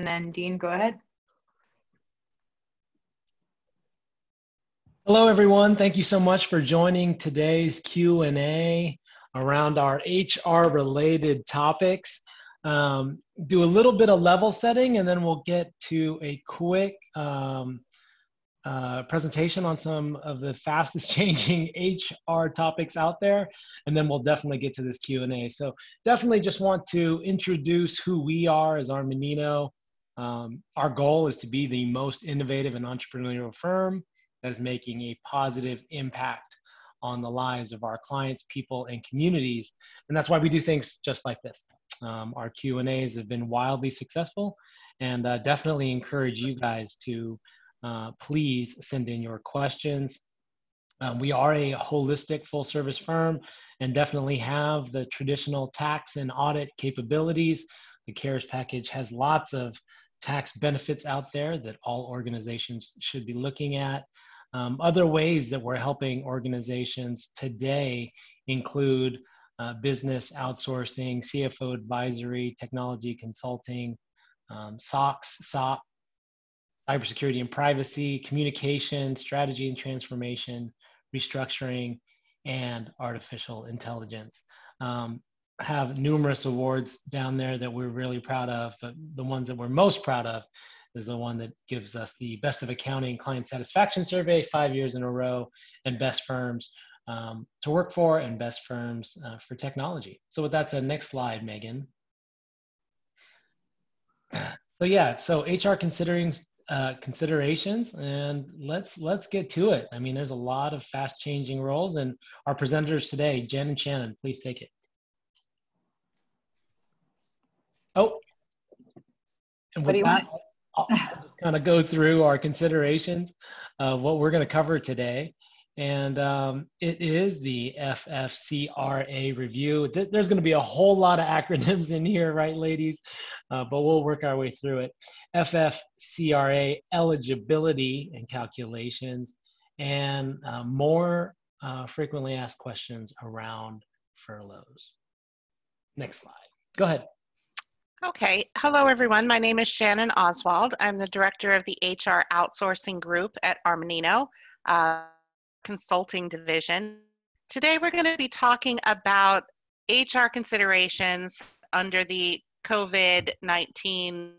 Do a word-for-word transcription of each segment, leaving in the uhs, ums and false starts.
And then Dean, go ahead. Hello, everyone. Thank you so much for joining today's Q and A around our H R-related topics. Um, do a little bit of level setting, and then we'll get to a quick um, uh, presentation on some of the fastest changing H R topics out there, and then we'll definitely get to this Q and A. So definitely just want to introduce who we are as Armanino. Um, our goal is to be the most innovative and entrepreneurial firm that is making a positive impact on the lives of our clients, people, and communities. And that's why we do things just like this. Um, our Q and A's have been wildly successful, and uh, definitely encourage you guys to uh, please send in your questions. Um, we are a holistic full service firm and definitely have the traditional tax and audit capabilities. The CARES package has lots of tax benefits out there that all organizations should be looking at. Um, other ways that we're helping organizations today include Uh, business outsourcing, C F O advisory, technology consulting, um, S O X, S O C, cybersecurity and privacy, communication, strategy and transformation, restructuring, and artificial intelligence. Um, have numerous awards down there that we're really proud of, but the ones that we're most proud of is the one that gives us the Best of Accounting Client Satisfaction Survey five years in a row, and Best Firms Um, to work for, and Best Firms uh, for Technology. So with that said, next slide, Megan. So yeah, so H R considering uh, considerations, and let's let's get to it. I mean, there's a lot of fast changing roles, and our presenters today, Jen and Shannon, please take it. Oh, and with that, I'll, I'll just kind of go through our considerations of what we're going to cover today. And um, it is the F F C R A review. Th there's going to be a whole lot of acronyms in here, right, ladies? Uh, but we'll work our way through it. F F C R A eligibility and calculations, and uh, more uh, frequently asked questions around furloughs. Next slide. Go ahead. Okay. Hello, everyone. My name is Shannon Oswald. I'm the director of the H R Outsourcing Group at Armanino. Uh, Consulting division. Today we're going to be talking about H R considerations under the COVID nineteen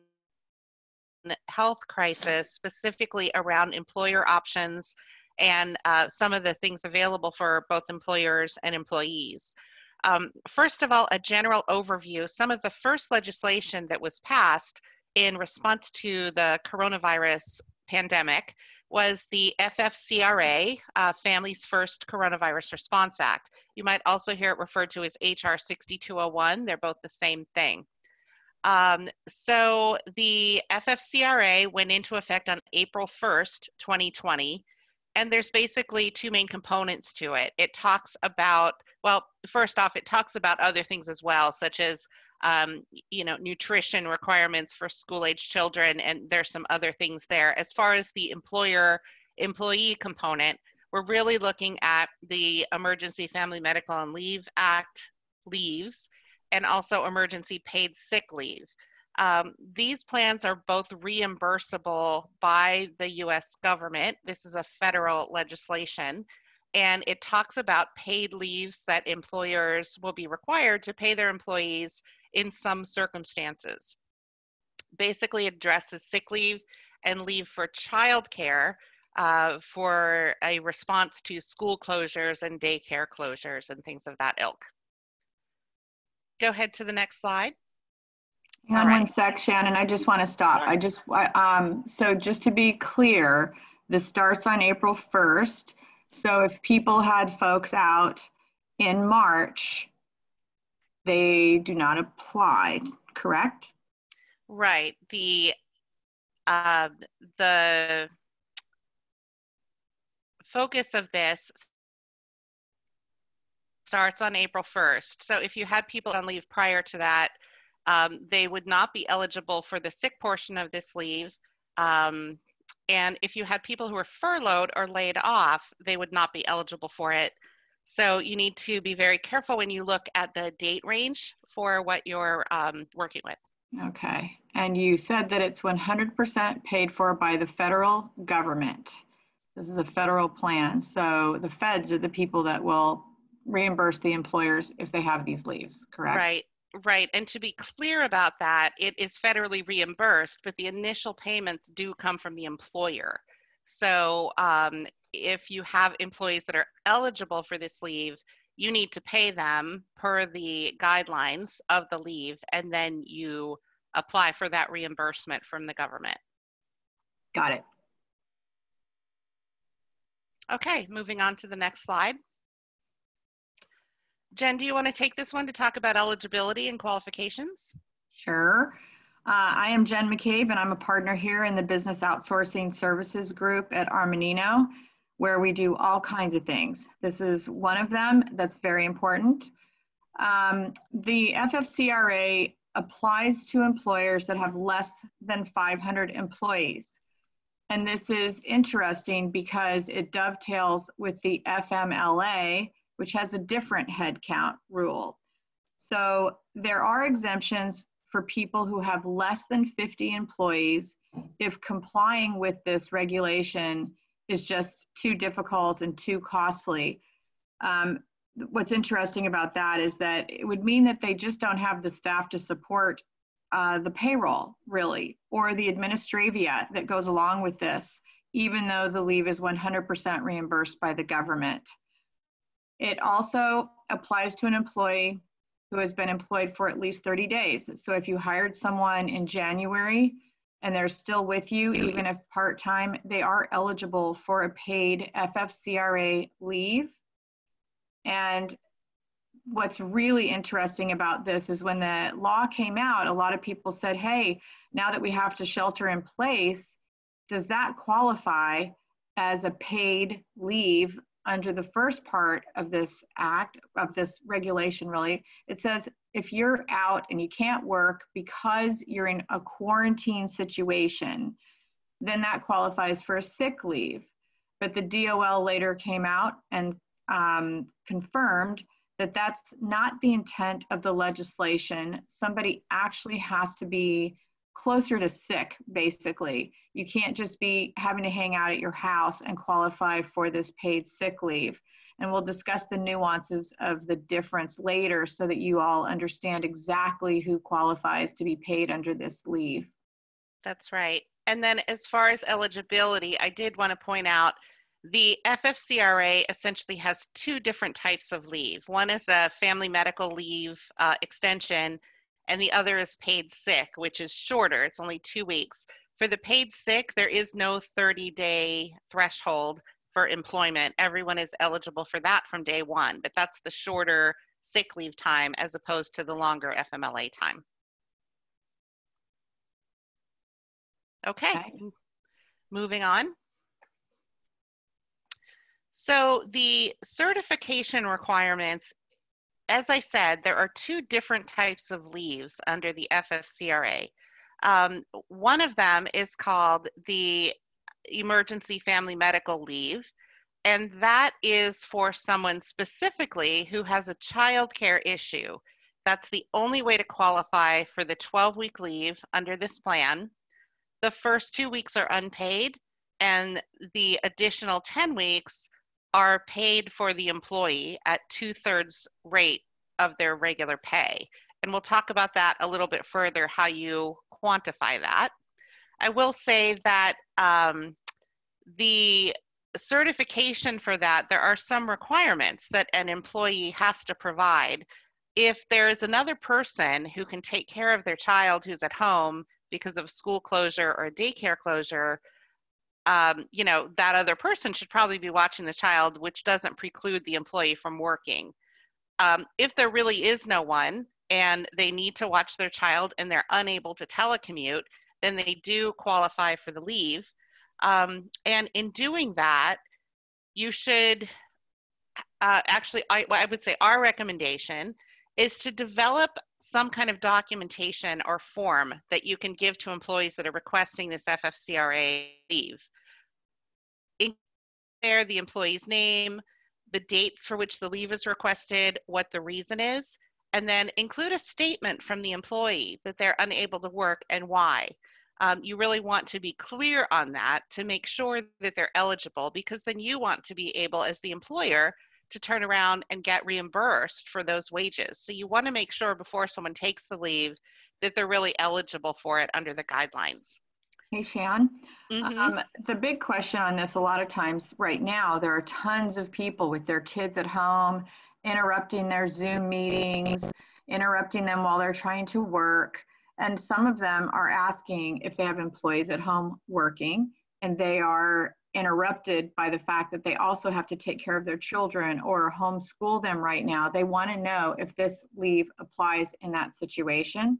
health crisis, specifically around employer options and uh, some of the things available for both employers and employees. Um, first of all, a general overview. Some of the first legislation that was passed in response to the coronavirus pandemic was the F F C R A, uh, Families First Coronavirus Response Act. You might also hear it referred to as H R sixty-two oh one. They're both the same thing. Um, so the F F C R A went into effect on April first, twenty twenty, and there's basically two main components to it. It talks about, well, first off, it talks about other things as well, such as Um, you know, nutrition requirements for school-age children, and there's some other things there. As far as the employer-employee component, we're really looking at the Emergency Family Medical and Leave Act leaves, and also emergency paid sick leave. Um, these plans are both reimbursable by the U S government. This is a federal legislation. And it talks about paid leaves that employers will be required to pay their employees in some circumstances. Basically addresses sick leave and leave for childcare uh, for a response to school closures and daycare closures and things of that ilk. Go ahead to the next slide. Hang on one sec, Shannon. I just want to stop. I just I, um, so just to be clear, this starts on April first. So if people had folks out in March, they do not apply, correct? Right. The uh, the focus of this starts on April first. So if you had people on leave prior to that, um, they would not be eligible for the sick portion of this leave. Um, And if you had people who were furloughed or laid off, they would not be eligible for it. So you need to be very careful when you look at the date range for what you're um, working with. Okay. and you said that it's one hundred percent paid for by the federal government. This is a federal plan. So the feds are the people that will reimburse the employers if they have these leaves, correct? Right, right. And to be clear about that, it is federally reimbursed, but the initial payments do come from the employer. So um, if you have employees that are eligible for this leave, you need to pay them per the guidelines of the leave, and then you apply for that reimbursement from the government. Got it. Okay, moving on to the next slide. Jen, do you want to take this one to talk about eligibility and qualifications? Sure. Uh, I am Jen McCabe, and I'm a partner here in the Business Outsourcing Services Group at Armanino, where we do all kinds of things. This is one of them that's very important. Um, the F F C R A applies to employers that have less than five hundred employees. And this is interesting because it dovetails with the F M L A, which has a different headcount rule. So there are exemptions for people who have less than fifty employees if complying with this regulation is just too difficult and too costly. Um, what's interesting about that is that it would mean that they just don't have the staff to support uh, the payroll, really, or the administravia that goes along with this, even though the leave is one hundred percent reimbursed by the government. It also applies to an employee who has been employed for at least thirty days. So if you hired someone in January and they're still with you, even if part-time, they are eligible for a paid F F C R A leave. And what's really interesting about this is when the law came out, a lot of people said, hey, now that we have to shelter in place, does that qualify as a paid leave? Under the first part of this act, of this regulation really, it says if you're out and you can't work because you're in a quarantine situation, then that qualifies for a sick leave. But the D O L later came out and um, confirmed that that's not the intent of the legislation. Somebody actually has to be closer to sick, basically. You can't just be having to hang out at your house and qualify for this paid sick leave. And we'll discuss the nuances of the difference later so that you all understand exactly who qualifies to be paid under this leave. That's right. And then as far as eligibility, I did want to point out the F F C R A essentially has two different types of leave. One is a family medical leave uh, extension, and the other is paid sick, which is shorter. It's only two weeks. For the paid sick, there is no thirty-day threshold for employment. Everyone is eligible for that from day one, but that's the shorter sick leave time as opposed to the longer F M L A time. Okay, okay. Moving on. So the certification requirements, as I said, there are two different types of leaves under the F F C R A. Um, one of them is called the Emergency Family Medical Leave, and that is for someone specifically who has a child care issue. That's the only way to qualify for the twelve-week leave under this plan. The first two weeks are unpaid, and the additional ten weeks are paid for the employee at two-thirds rate of their regular pay. And we'll talk about that a little bit further, how you quantify that. I will say that um, the certification for that, there are some requirements that an employee has to provide. If there is another person who can take care of their child who's at home because of school closure or daycare closure, Um, you know, that other person should probably be watching the child, which doesn't preclude the employee from working. Um, if there really is no one and they need to watch their child and they're unable to telecommute, then they do qualify for the leave. Um, and in doing that, you should uh, actually, I, I would say our recommendation is to develop some kind of documentation or form that you can give to employees that are requesting this F F C R A leave. Include there the employee's name, the dates for which the leave is requested, what the reason is, and then include a statement from the employee that they're unable to work and why. Um, you really want to be clear on that to make sure that they're eligible, because then you want to be able, as the employer, to turn around and get reimbursed for those wages. So you want to make sure before someone takes the leave that they're really eligible for it under the guidelines. Hey, Shan. Mm-hmm. um, the big question on this, a lot of times right now, there are tons of people with their kids at home, interrupting their Zoom meetings, interrupting them while they're trying to work. And some of them are asking if they have employees at home working and they are interrupted by the fact that they also have to take care of their children or homeschool them right now. They want to know if this leave applies in that situation.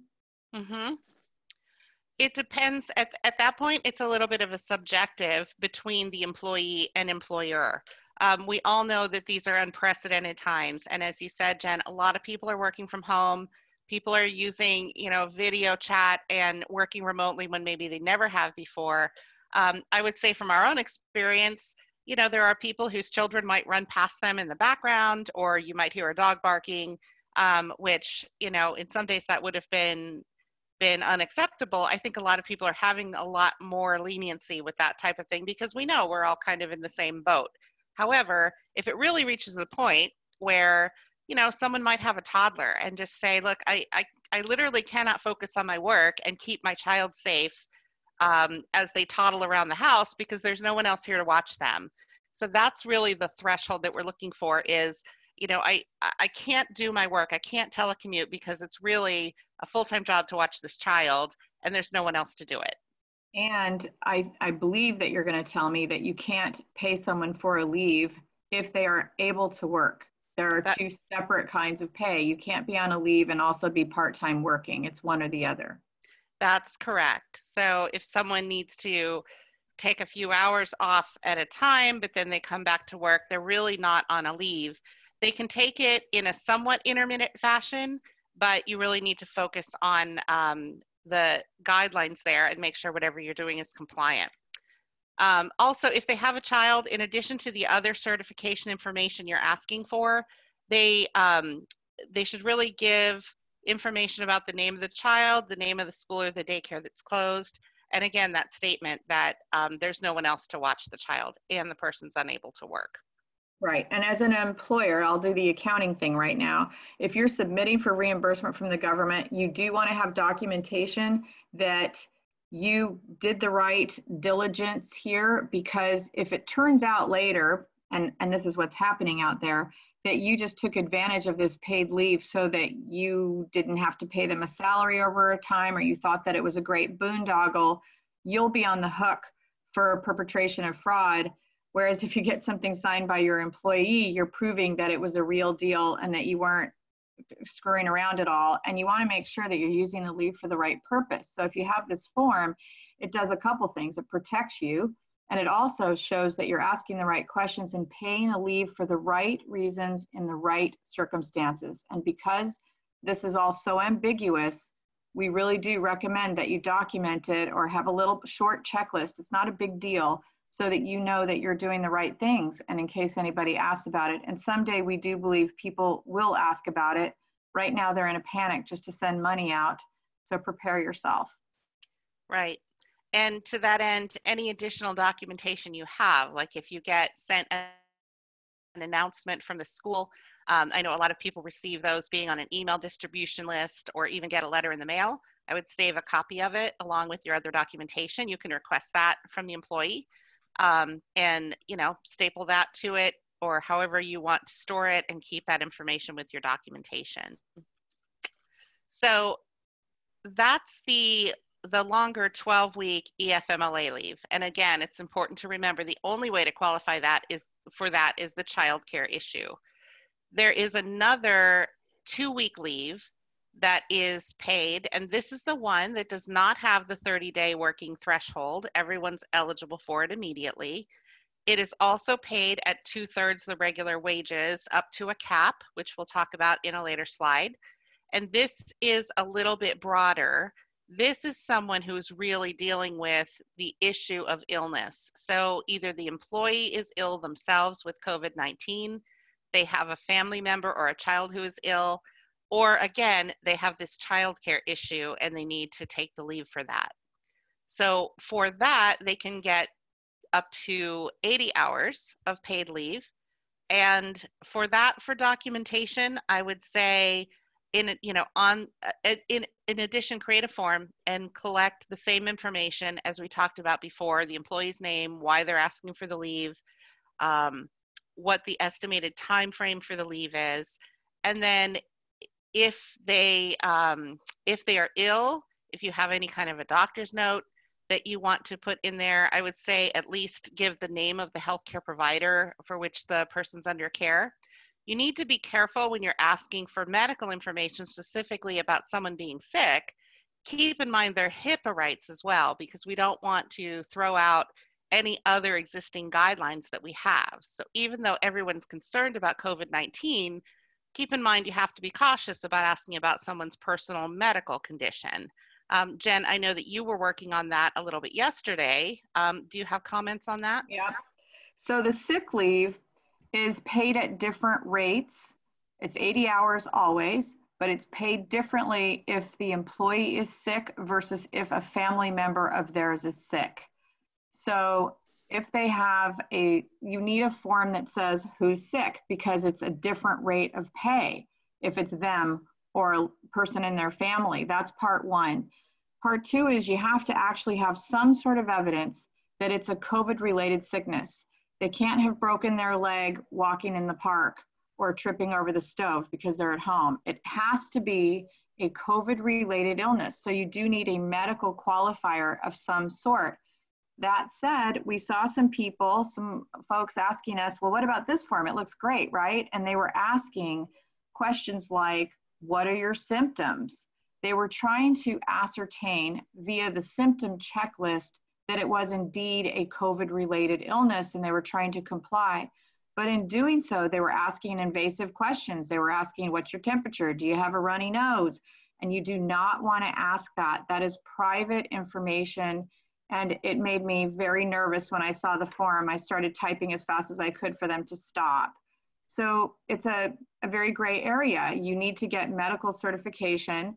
Mm-hmm. It depends. At, at that point, it's a little bit of a subjective between the employee and employer. Um, we all know that these are unprecedented times. And as you said, Jen, a lot of people are working from home. People are using, you know, video chat and working remotely when maybe they never have before. Um, I would say from our own experience, you know, there are people whose children might run past them in the background, or you might hear a dog barking, um, which, you know, in some days that would have been, been unacceptable. I think a lot of people are having a lot more leniency with that type of thing because we know we're all kind of in the same boat. However, if it really reaches the point where, you know, someone might have a toddler and just say, look, I, I, I literally cannot focus on my work and keep my child safe um, as they toddle around the house because there's no one else here to watch them. So that's really the threshold that we're looking for is, you know, I, I can't do my work. I can't telecommute because it's really a full-time job to watch this child and there's no one else to do it. And I, I believe that you're going to tell me that you can't pay someone for a leave if they are able to work. There are that, two separate kinds of pay. You can't be on a leave and also be part-time working. It's one or the other. That's correct. So if someone needs to take a few hours off at a time, but then they come back to work, they're really not on a leave. They can take it in a somewhat intermittent fashion, but you really need to focus on um, the guidelines there and make sure whatever you're doing is compliant. Um, also, if they have a child, in addition to the other certification information you're asking for, they, um, they should really give information about the name of the child, the name of the school or the daycare that's closed, and again, that statement that um, there's no one else to watch the child and the person's unable to work. Right, and as an employer, I'll do the accounting thing right now. If you're submitting for reimbursement from the government, you do want to have documentation that you did the right diligence here, because if it turns out later, and, and this is what's happening out there, that you just took advantage of this paid leave so that you didn't have to pay them a salary over a time, or you thought that it was a great boondoggle, you'll be on the hook for perpetration of fraud. Whereas if you get something signed by your employee, you're proving that it was a real deal and that you weren't screwing around at all, and you want to make sure that you're using the leave for the right purpose. So if you have this form, it does a couple things. It protects you, and it also shows that you're asking the right questions and paying a leave for the right reasons in the right circumstances. And because this is all so ambiguous, we really do recommend that you document it or have a little short checklist. It's not a big deal, so that you know that you're doing the right things, and in case anybody asks about it. And someday we do believe people will ask about it. Right now they're in a panic just to send money out, so prepare yourself. Right, and to that end, any additional documentation you have, like if you get sent an announcement from the school, um, I know a lot of people receive those being on an email distribution list or even get a letter in the mail. I would save a copy of it along with your other documentation. You can request that from the employee. Um, and, you know, staple that to it or however you want to store it and keep that information with your documentation. So that's the, the longer twelve week E F M L A leave. And again, it's important to remember the only way to qualify that is for that is the childcare issue. There is another two week leave that is paid, and this is the one that does not have the thirty day working threshold. Everyone's eligible for it immediately. It is also paid at two-thirds the regular wages up to a cap, which we'll talk about in a later slide. And this is a little bit broader. This is someone who's really dealing with the issue of illness. So either the employee is ill themselves with COVID nineteen, they have a family member or a child who is ill, Or again, they have this childcare issue and they need to take the leave for that. So for that, they can get up to eighty hours of paid leave. And for that, for documentation, I would say, in you know, on in in addition, create a form and collect the same information as we talked about before: the employee's name, why they're asking for the leave, um, what the estimated time frame for the leave is, and then if they um, if they are ill, if you have any kind of a doctor's note that you want to put in there, I would say at least give the name of the healthcare provider for which the person's under care. You need to be careful when you're asking for medical information specifically about someone being sick. Keep in mind their HIPAA rights as well, because we don't want to throw out any other existing guidelines that we have. So even though everyone's concerned about COVID nineteen, keep in mind you have to be cautious about asking about someone's personal medical condition. Um, Jen, I know that you were working on that a little bit yesterday. Um, do you have comments on that? Yeah. So the sick leave is paid at different rates. It's eighty hours always, but it's paid differently if the employee is sick versus if a family member of theirs is sick. So if they have a, you need a form that says who's sick, because it's a different rate of pay if it's them or a person in their family. That's part one. Part two is you have to actually have some sort of evidence that it's a COVID-related sickness. They can't have broken their leg walking in the park or tripping over the stove because they're at home. It has to be a COVID-related illness. So you do need a medical qualifier of some sort. That said, we saw some people, some folks asking us, well, what about this form? It looks great, right? And they were asking questions like, what are your symptoms? They were trying to ascertain via the symptom checklist that it was indeed a COVID-related illness, and they were trying to comply. But in doing so, they were asking invasive questions. They were asking, what's your temperature? Do you have a runny nose? And you do not want to ask that. That is private information. And it made me very nervous when I saw the form. I started typing as fast as I could for them to stop. So it's a, a very gray area. You need to get medical certification,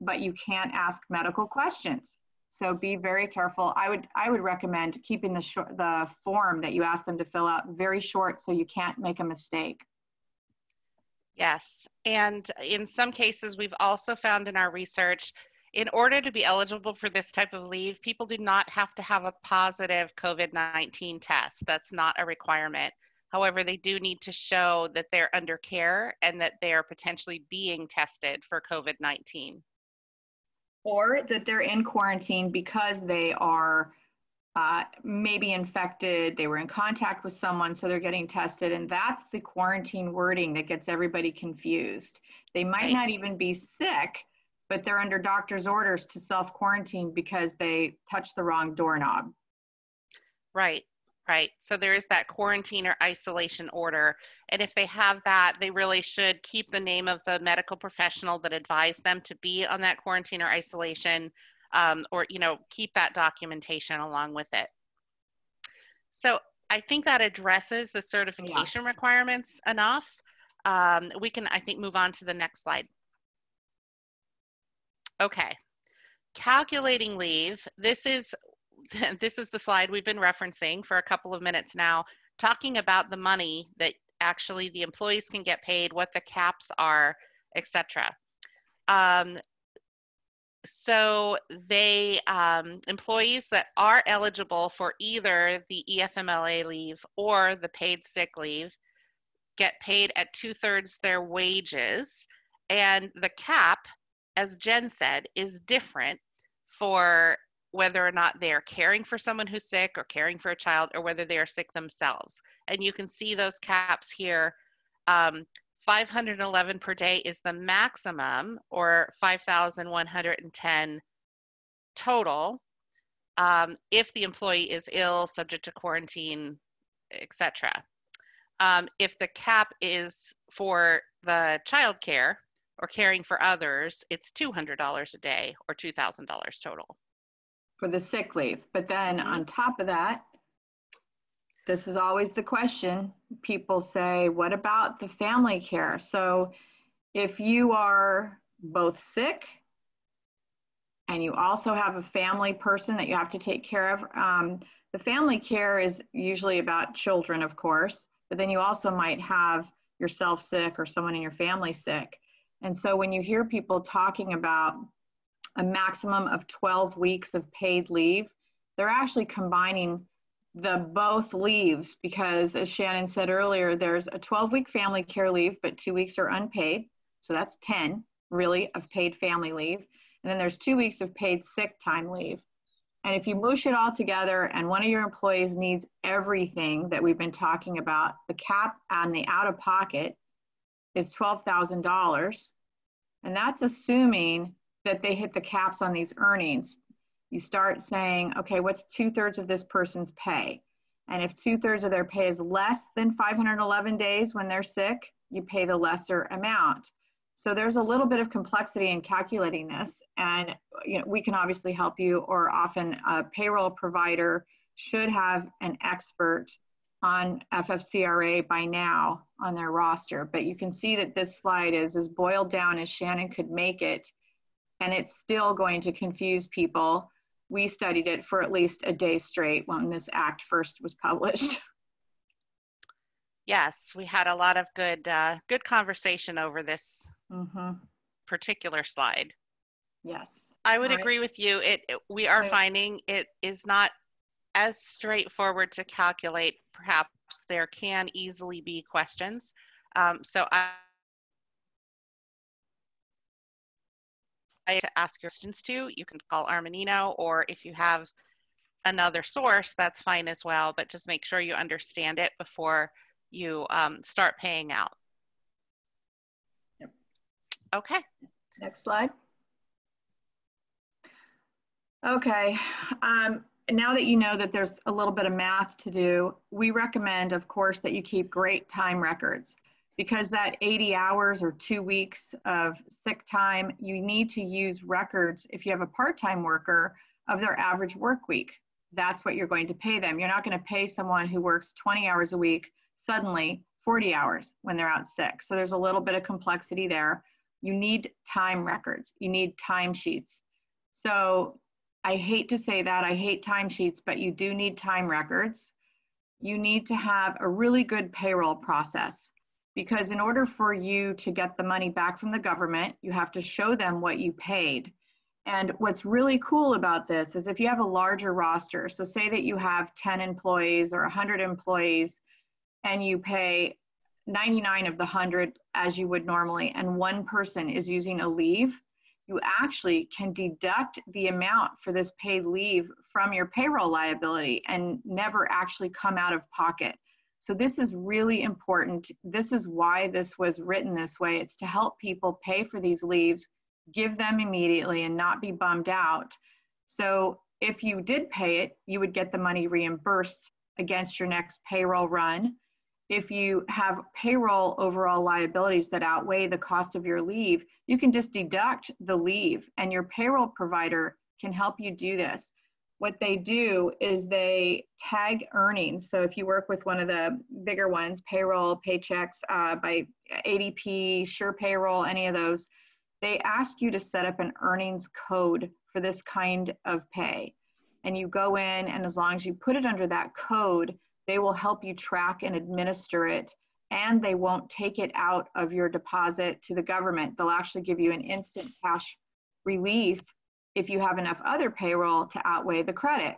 but you can't ask medical questions. So be very careful. I would I would recommend keeping the short, the form that you ask them to fill out very short so you can't make a mistake. Yes, and in some cases we've also found in our research, in order to be eligible for this type of leave, people do not have to have a positive COVID nineteen test. That's not a requirement. However, they do need to show that they're under care and that they are potentially being tested for COVID nineteen. Or that they're in quarantine because they are uh, maybe infected, they were in contact with someone, so they're getting tested. And that's the quarantine wording that gets everybody confused. They might not even be sick, but they're under doctor's orders to self-quarantine because they touched the wrong doorknob. Right. Right. So there is that quarantine or isolation order. And if they have that, they really should keep the name of the medical professional that advised them to be on that quarantine or isolation, um, or, you know, keep that documentation along with it. So I think that addresses the certification yeah. requirements enough. Um, we can, I think, move on to the next slide. Okay. Calculating leave. This is This is the slide we've been referencing for a couple of minutes now, talking about the money that actually the employees can get paid, what the caps are, et cetera. Um, so they, um, employees that are eligible for either the E F M L A leave or the paid sick leave get paid at two-thirds their wages. And the cap, as Jen said, is different for whether or not they're caring for someone who's sick or caring for a child or whether they are sick themselves. And you can see those caps here. Um, five hundred eleven per day is the maximum, or five thousand one hundred ten total, um, if the employee is ill, subject to quarantine, et cetera. Um, if the cap is for the child care or caring for others, it's two hundred dollars a day or two thousand dollars total. For the sick leave. But then on top of that, this is always the question. People say, what about the family care? So if you are both sick and you also have a family person that you have to take care of, um, the family care is usually about children, of course, but then you also might have yourself sick or someone in your family sick. And so when you hear people talking about a maximum of twelve weeks of paid leave, they're actually combining the both leaves, because as Shannon said earlier, there's a twelve week family care leave, but two weeks are unpaid. So that's ten really of paid family leave. And then there's two weeks of paid sick time leave. And if you mush it all together and one of your employees needs everything that we've been talking about, the cap on the out of pocket is twelve thousand dollars. And that's assuming that they hit the caps on these earnings. You start saying, okay, what's two thirds of this person's pay? And if two thirds of their pay is less than five hundred eleven days when they're sick, you pay the lesser amount. So there's a little bit of complexity in calculating this, and you know, we can obviously help you, or often a payroll provider should have an expert on F F C R A by now on their roster. But you can see that this slide is as boiled down as Shannon could make it, and it's still going to confuse people. We studied it for at least a day straight when this act first was published. Yes, we had a lot of good, uh, good conversation over this mm-hmm. particular slide. Yes. I would I, agree with you. It, it we are I, finding it is not as straightforward to calculate. Perhaps there can easily be questions. Um, so I to ask your questions to. You can call Armanino, or if you have another source, that's fine as well, but just make sure you understand it before you um, start paying out. Yep. Okay. Next slide. Okay, um, now that you know that there's a little bit of math to do, we recommend, of course, that you keep great time records. Because that eighty hours or two weeks of sick time, you need to use records, if you have a part-time worker, of their average work week. That's what you're going to pay them. You're not going to pay someone who works twenty hours a week suddenly forty hours when they're out sick. So there's a little bit of complexity there. You need time records. You need timesheets. So I hate to say that. I hate timesheets, but you do need time records. You need to have a really good payroll process. Because in order for you to get the money back from the government, you have to show them what you paid. And what's really cool about this is if you have a larger roster, so say that you have ten employees or one hundred employees, and you pay ninety-nine of the one hundred as you would normally, and one person is using a leave, you actually can deduct the amount for this paid leave from your payroll liability and never actually come out of pocket. So this is really important. This is why this was written this way. It's to help people pay for these leaves, give them immediately, and not be bummed out. So if you did pay it, you would get the money reimbursed against your next payroll run. If you have payroll overall liabilities that outweigh the cost of your leave, you can just deduct the leave, and your payroll provider can help you do this. What they do is they tag earnings. So if you work with one of the bigger ones, payroll, paychecks uh, by A D P, Sure Payroll, any of those, they ask you to set up an earnings code for this kind of pay. And you go in, and as long as you put it under that code, they will help you track and administer it, and they won't take it out of your deposit to the government. They'll actually give you an instant cash relief if you have enough other payroll to outweigh the credit.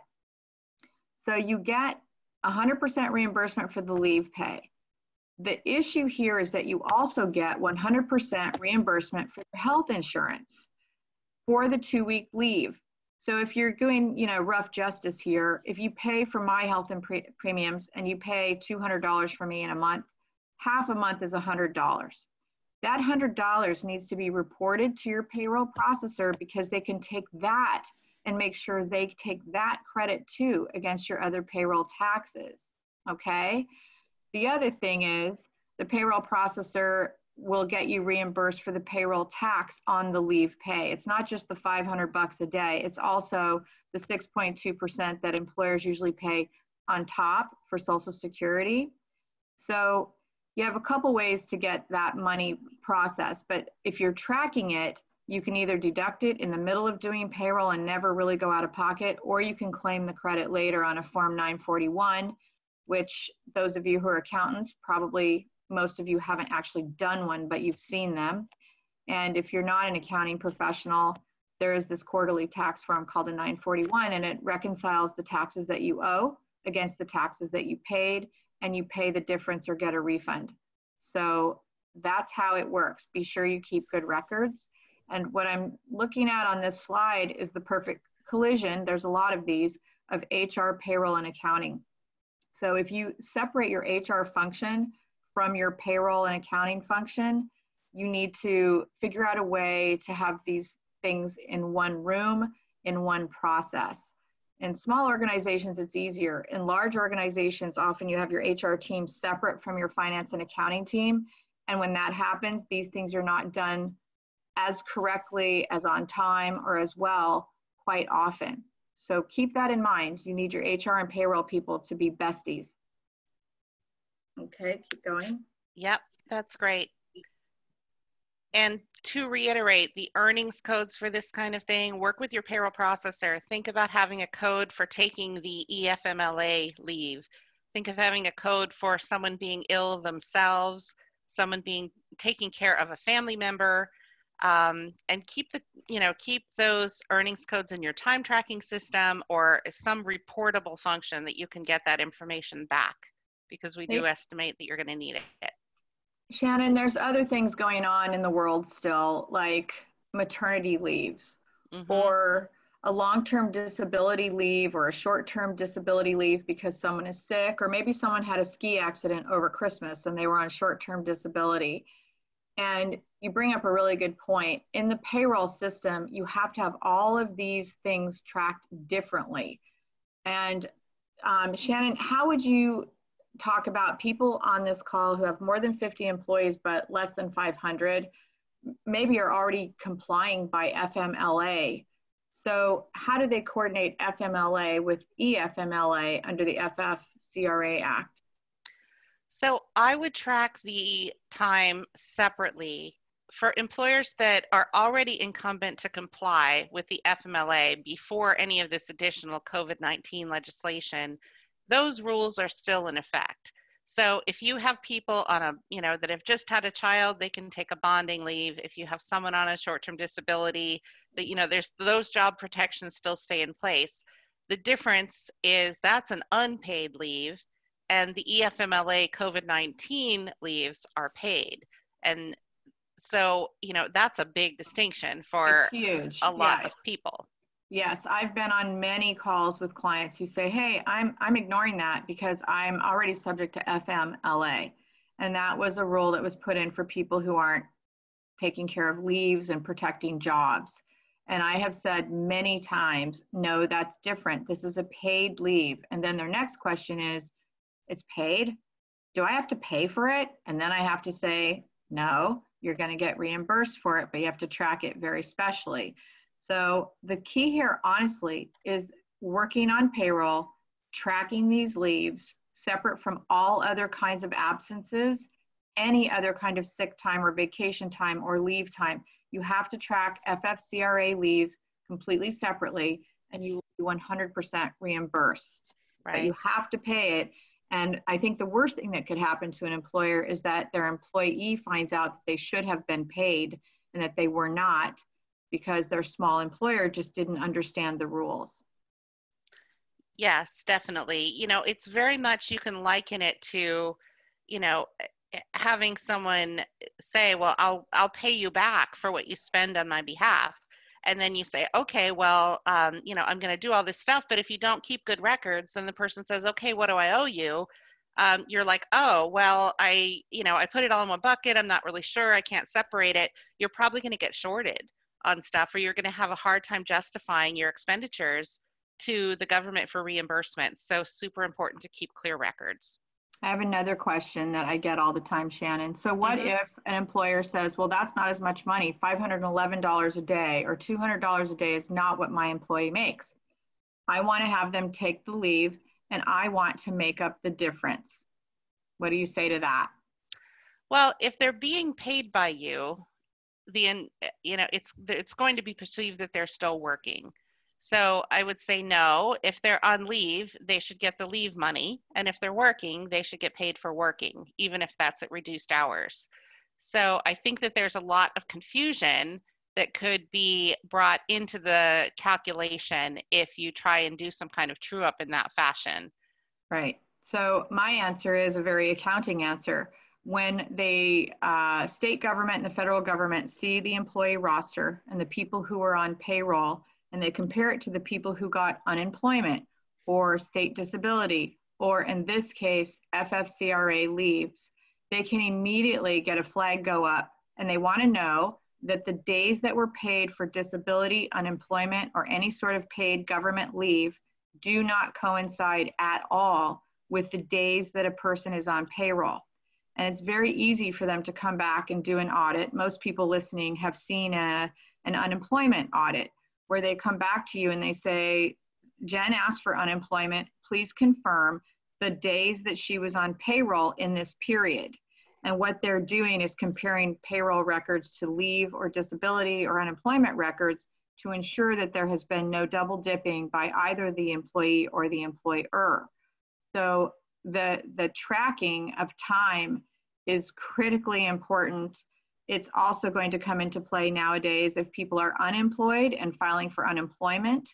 So you get one hundred percent reimbursement for the leave pay. The issue here is that you also get one hundred percent reimbursement for your health insurance for the two-week leave. So if you're doing, you know, rough justice here, if you pay for my health and pre premiums and you pay two hundred dollars for me in a month, half a month is one hundred dollars. That one hundred dollars needs to be reported to your payroll processor, because they can take that and make sure they take that credit too against your other payroll taxes, okay? The other thing is the payroll processor will get you reimbursed for the payroll tax on the leave pay. It's not just the five hundred bucks a day, it's also the six point two percent that employers usually pay on top for Social Security. So you have a couple ways to get that money processed, but if you're tracking it, you can either deduct it in the middle of doing payroll and never really go out of pocket, or you can claim the credit later on a Form nine forty-one, which those of you who are accountants, probably most of you haven't actually done one, but you've seen them. And if you're not an accounting professional, there is this quarterly tax form called a nine forty-one, and it reconciles the taxes that you owe against the taxes that you paid, and you pay the difference or get a refund. So that's how it works. Be sure you keep good records. And what I'm looking at on this slide is the perfect collision, there's a lot of these, of H R, payroll, and accounting. So if you separate your H R function from your payroll and accounting function, you need to figure out a way to have these things in one room, in one process. In small organizations, it's easier. In large organizations, often you have your H R team separate from your finance and accounting team. And when that happens, these things are not done as correctly, as on time, or as well quite often. So keep that in mind. You need your H R and payroll people to be besties. Okay, keep going. Yep, that's great. And to reiterate, the earnings codes for this kind of thing, work with your payroll processor. Think about having a code for taking the E F M L A leave. Think of having a code for someone being ill themselves, someone being taking care of a family member, um, and keep the, you know, keep those earnings codes in your time tracking system or some reportable function that you can get that information back, because we do estimate that you're going to need it. Shannon, there's other things going on in the world still, like maternity leaves, mm-hmm. or a long-term disability leave or a short-term disability leave because someone is sick, or maybe someone had a ski accident over Christmas and they were on short-term disability. And you bring up a really good point. In the payroll system, you have to have all of these things tracked differently. And um, Shannon, how would you talk about people on this call who have more than fifty employees but less than five hundred, maybe are already complying by F M L A. So how do they coordinate F M L A with E F M L A under the F F C R A Act? So I would track the time separately. For employers that are already incumbent to comply with the F M L A before any of this additional COVID nineteen legislation, those rules are still in effect. So if you have people on a, you know, that have just had a child, they can take a bonding leave. If you have someone on a short-term disability, that, you know, there's those job protections still stay in place. The difference is that's an unpaid leave, and the E F M L A COVID nineteen leaves are paid. And so, you know, that's a big distinction for a lot yeah. of people. Yes, I've been on many calls with clients who say, hey, I'm, I'm ignoring that because I'm already subject to F M L A. And that was a rule that was put in for people who aren't taking care of leaves and protecting jobs. And I have said many times, no, that's different. This is a paid leave. And then their next question is, it's paid? Do I have to pay for it? And then I have to say, no, you're going to get reimbursed for it, but you have to track it very specially. So the key here, honestly, is working on payroll, tracking these leaves separate from all other kinds of absences, any other kind of sick time or vacation time or leave time. You have to track F F C R A leaves completely separately, and you will be one hundred percent reimbursed. Right. But you have to pay it. And I think the worst thing that could happen to an employer is that their employee finds out that they should have been paid and that they were not, because their small employer just didn't understand the rules. Yes, definitely. You know, it's very much, you can liken it to, you know, having someone say, well, I'll, I'll pay you back for what you spend on my behalf. And then you say, okay, well, um, you know, I'm going to do all this stuff, but if you don't keep good records, then the person says, okay, what do I owe you? Um, you're like, oh, well, I, you know, I put it all in one bucket. I'm not really sure. I can't separate it. You're probably going to get shorted on stuff, or you're going to have a hard time justifying your expenditures to the government for reimbursement. So super important to keep clear records. I have another question that I get all the time, Shannon. So what mm-hmm. if an employer says, well, that's not as much money, five hundred eleven dollars a day or two hundred dollars a day is not what my employee makes. I want to have them take the leave and I want to make up the difference. What do you say to that? Well, if they're being paid by you, the you know it's it's going to be perceived that they're still working. So I would say no. If they're on leave, they should get the leave money, and if they're working, they should get paid for working, even if that's at reduced hours. So I think that there's a lot of confusion that could be brought into the calculation if you try and do some kind of true up in that fashion. Right. So my answer is a very accounting answer. When the uh, state government and the federal government see the employee roster and the people who are on payroll, and they compare it to the people who got unemployment or state disability, or in this case, F F C R A leaves, they can immediately get a flag go up, and they want to know that the days that were paid for disability, unemployment, or any sort of paid government leave do not coincide at all with the days that a person is on payroll. And it's very easy for them to come back and do an audit. Most people listening have seen a, an unemployment audit where they come back to you and they say, Jen asked for unemployment, please confirm the days that she was on payroll in this period. And what they're doing is comparing payroll records to leave or disability or unemployment records to ensure that there has been no double dipping by either the employee or the employer. So the, the tracking of time is critically important. It's also going to come into play nowadays if people are unemployed and filing for unemployment.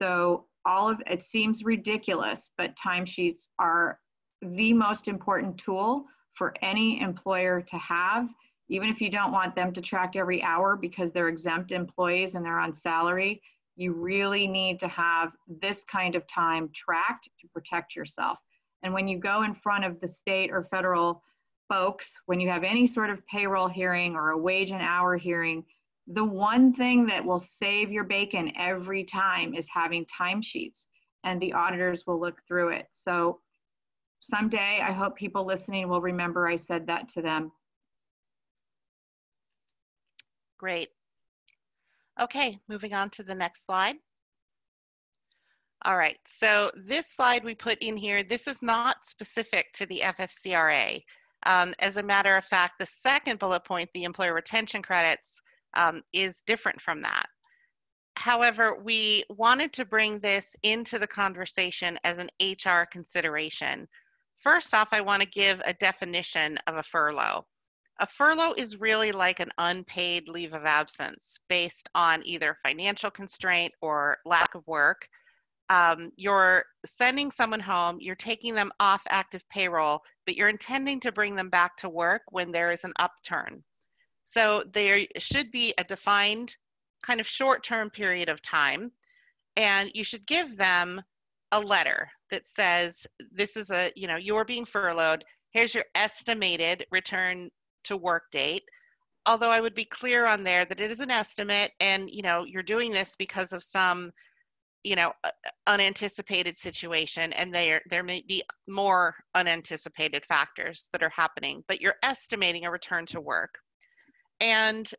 So all of it seems ridiculous, but timesheets are the most important tool for any employer to have, even if you don't want them to track every hour because they're exempt employees and they're on salary. You really need to have this kind of time tracked to protect yourself. And when you go in front of the state or federal folks, when you have any sort of payroll hearing or a wage and hour hearing, the one thing that will save your bacon every time is having timesheets, and the auditors will look through it. So someday, I hope people listening will remember I said that to them. Great. Okay, moving on to the next slide. All right, so this slide we put in here, this is not specific to the F F C R A. Um, as a matter of fact, the second bullet point, the employer retention credits, um, is different from that. However, we wanted to bring this into the conversation as an H R consideration. First off, I want to give a definition of a furlough. A furlough is really like an unpaid leave of absence based on either financial constraint or lack of work. Um, you're sending someone home, you're taking them off active payroll, but you're intending to bring them back to work when there is an upturn. So there should be a defined kind of short-term period of time, and you should give them a letter that says, this is a, you know, you're being furloughed, here's your estimated return to work date. Although I would be clear on there that it is an estimate, and, you know, you're doing this because of some, you know, unanticipated situation, and there, there may be more unanticipated factors that are happening, but you're estimating a return to work. And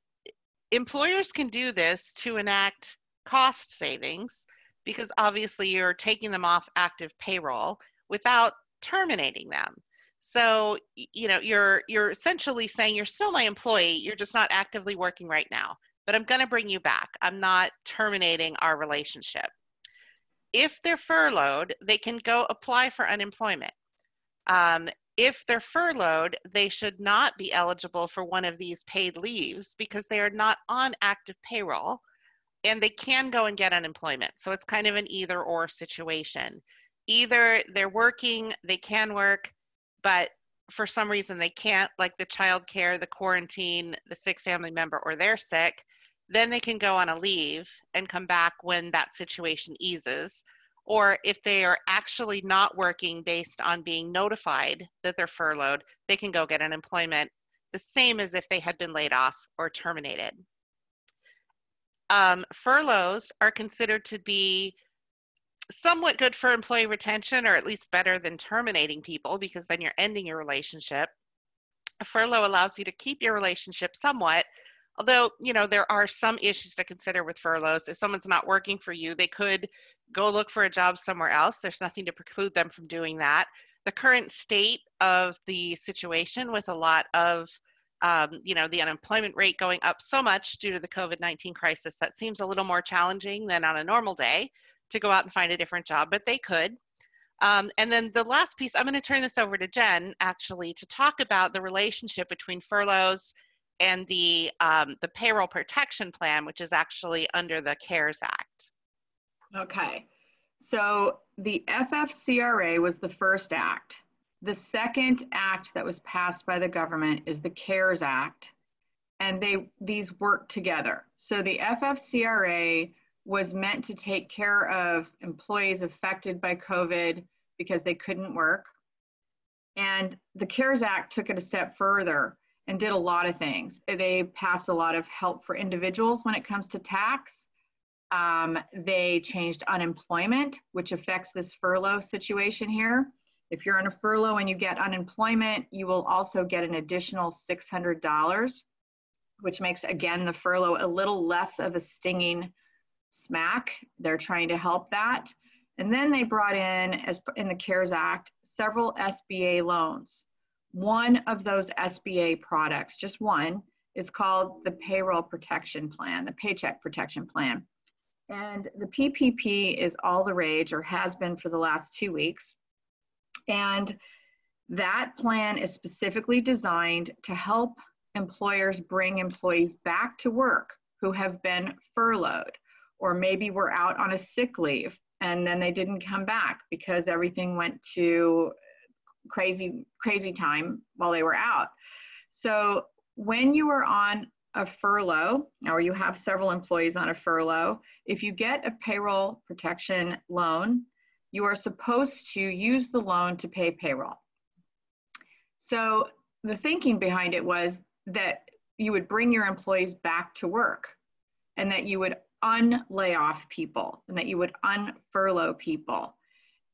employers can do this to enact cost savings, because obviously you're taking them off active payroll without terminating them. So, you know, you're you're essentially saying you're still my employee, you're just not actively working right now, but I'm going to bring you back. I'm not terminating our relationship. If they're furloughed, they can go apply for unemployment. Um, If they're furloughed, they should not be eligible for one of these paid leaves because they are not on active payroll, and they can go and get unemployment. So it's kind of an either or situation. Either they're working, they can work, but for some reason they can't, like the child care, the quarantine, the sick family member, or they're sick, then they can go on a leave and come back when that situation eases. Or if they are actually not working based on being notified that they're furloughed, they can go get unemployment, the same as if they had been laid off or terminated. Um, furloughs are considered to be somewhat good for employee retention, or at least better than terminating people, because then you're ending your relationship. A furlough allows you to keep your relationship somewhat, although, you know, there are some issues to consider with furloughs. If someone's not working for you, they could go look for a job somewhere else. There's nothing to preclude them from doing that. the current state of the situation with a lot of, um, you know, the unemployment rate going up so much due to the COVID nineteen crisis, that seems a little more challenging than on a normal day to go out and find a different job, but they could. Um, and then the last piece, I'm going to turn this over to Jen, actually, to talk about the relationship between furloughs and the, um, the Payroll Protection Plan, which is actually under the CARES Act. Okay, so the F F C R A was the first act. The second act that was passed by the government is the CARES Act, and they these work together. So the F F C R A was meant to take care of employees affected by COVID because they couldn't work. And the CARES Act took it a step further and did a lot of things. They passed a lot of help for individuals when it comes to tax. Um, they changed unemployment, which affects this furlough situation here. If you're on a furlough and you get unemployment, you will also get an additional six hundred dollars, which makes, again, the furlough a little less of a stinging smack. They're trying to help that. And then they brought in, as in the CARES Act, several S B A loans. One of those S B A products, just one, is called the Payroll Protection Plan, the Paycheck Protection Plan. And the P P P is all the rage, or has been for the last two weeks. And that plan is specifically designed to help employers bring employees back to work who have been furloughed, or maybe were out on a sick leave and then they didn't come back because everything went to crazy, crazy time while they were out. So when you are on a furlough, or you have several employees on a furlough, if you get a payroll protection loan, you are supposed to use the loan to pay payroll. So the thinking behind it was that you would bring your employees back to work, and that you would unlay off people, and that you would unfurlough people.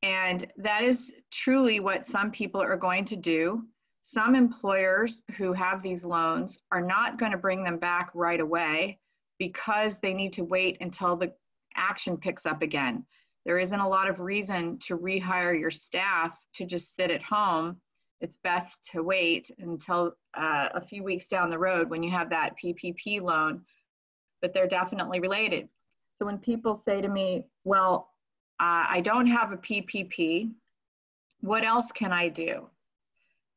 And that is truly what some people are going to do. Some employers who have these loans are not going to bring them back right away because they need to wait until the action picks up again. There isn't a lot of reason to rehire your staff to just sit at home. It's best to wait until uh, a few weeks down the road when you have that P P P loan, but they're definitely related. So when people say to me, well, uh, I don't have a P P P, what else can I do?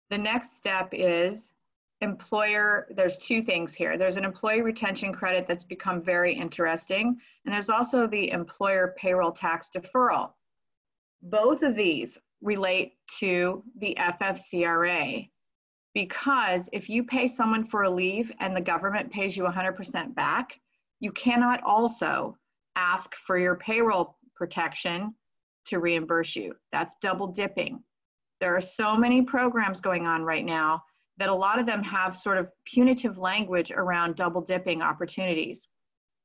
The next step is employer, there's two things here. There's an employee retention credit that's become very interesting, and there's also the employer payroll tax deferral. Both of these relate to the F F C R A, because if you pay someone for a leave and the government pays you one hundred percent back, you cannot also ask for your payroll protection to reimburse you. That's double dipping. There are so many programs going on right now that a lot of them have sort of punitive language around double dipping opportunities.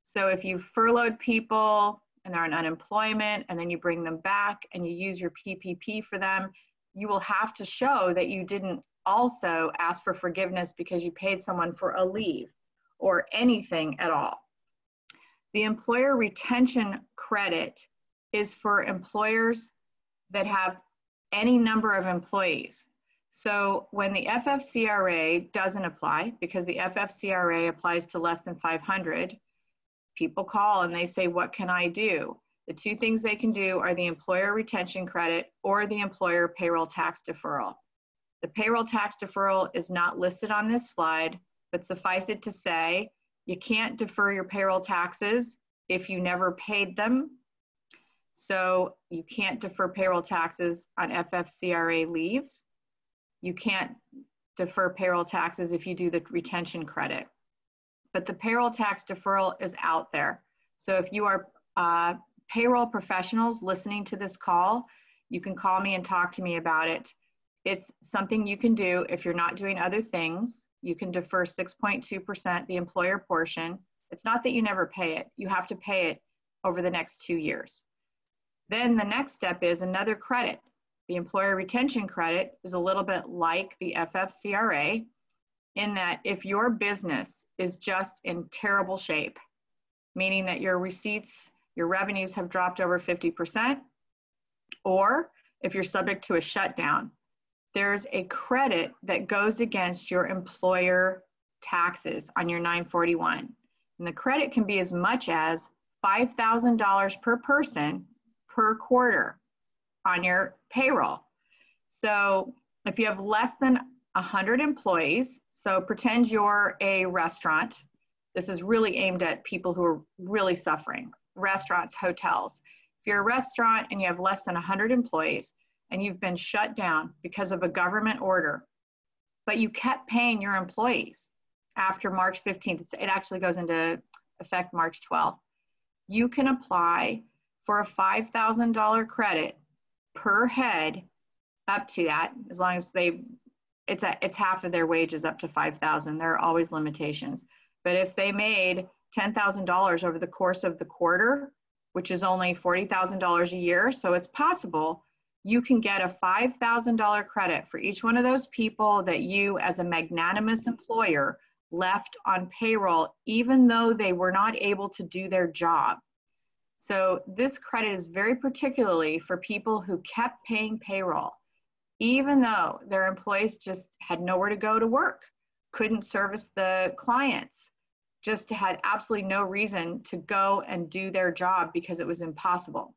So if you furloughed people and they're on unemployment, and then you bring them back and you use your P P P for them, you will have to show that you didn't also ask for forgiveness because you paid someone for a leave or anything at all. The employer retention credit is for employers that have any number of employees. So when the F F C R A doesn't apply, because the F F C R A applies to less than five hundred, people call and they say, what can I do? The two things they can do are the employer retention credit or the employer payroll tax deferral. The payroll tax deferral is not listed on this slide, but suffice it to say, you can't defer your payroll taxes if you never paid them. So you can't defer payroll taxes on F F C R A leaves. You can't defer payroll taxes if you do the retention credit. But the payroll tax deferral is out there. So if you are uh, payroll professionals listening to this call, you can call me and talk to me about it. It's something you can do if you're not doing other things. You can defer six point two percent, the employer portion. It's not that you never pay it. You have to pay it over the next two years. Then the next step is another credit. The employer retention credit is a little bit like the F F C R A in that if your business is just in terrible shape, meaning that your receipts, your revenues have dropped over fifty percent, or if you're subject to a shutdown, there's a credit that goes against your employer taxes on your nine forty-one. And the credit can be as much as five thousand dollars per person per quarter on your payroll. So if you have less than one hundred employees, so pretend you're a restaurant. This is really aimed at people who are really suffering, restaurants, hotels. If you're a restaurant and you have less than one hundred employees and you've been shut down because of a government order, but you kept paying your employees after March fifteenth, it actually goes into effect March twelfth, you can apply for a five thousand dollars credit per head up to that, as long as they, it's, a, it's half of their wages up to five thousand dollars. There are always limitations. But if they made ten thousand dollars over the course of the quarter, which is only forty thousand dollars a year, so it's possible, you can get a five thousand dollars credit for each one of those people that you as a magnanimous employer left on payroll, even though they were not able to do their job. So this credit is very particularly for people who kept paying payroll, even though their employees just had nowhere to go to work, couldn't service the clients, just had absolutely no reason to go and do their job because it was impossible.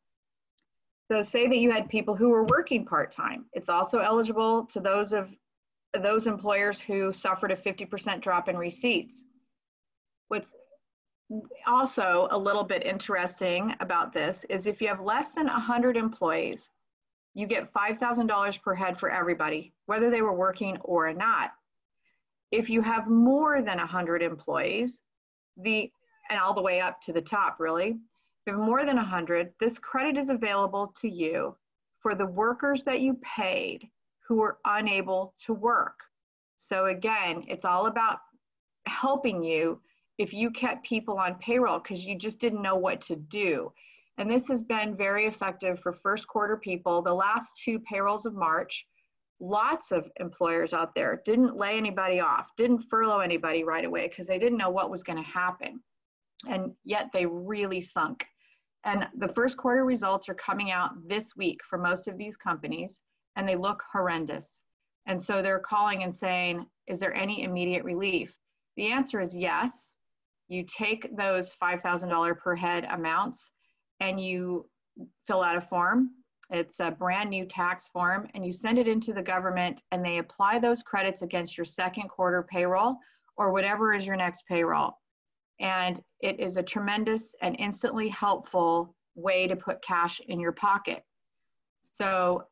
So say that you had people who were working part-time. It's also eligible to those of those employers who suffered a fifty percent drop in receipts. What's also a little bit interesting about this is if you have less than one hundred employees, you get five thousand dollars per head for everybody, whether they were working or not. If you have more than one hundred employees, the and all the way up to the top, really, if you have more than one hundred, this credit is available to you for the workers that you paid who were unable to work. So again, it's all about helping you if you kept people on payroll because you just didn't know what to do. And this has been very effective for first quarter people. The last two payrolls of March, lots of employers out there didn't lay anybody off, didn't furlough anybody right away because they didn't know what was going to happen. And yet they really sunk. And the first quarter results are coming out this week for most of these companies, and they look horrendous. And so they're calling and saying, is there any immediate relief? The answer is yes. You take those five thousand dollars per head amounts and you fill out a form. It's a brand new tax form, and you send it into the government and they apply those credits against your second quarter payroll or whatever is your next payroll. And it is a tremendous and instantly helpful way to put cash in your pocket. So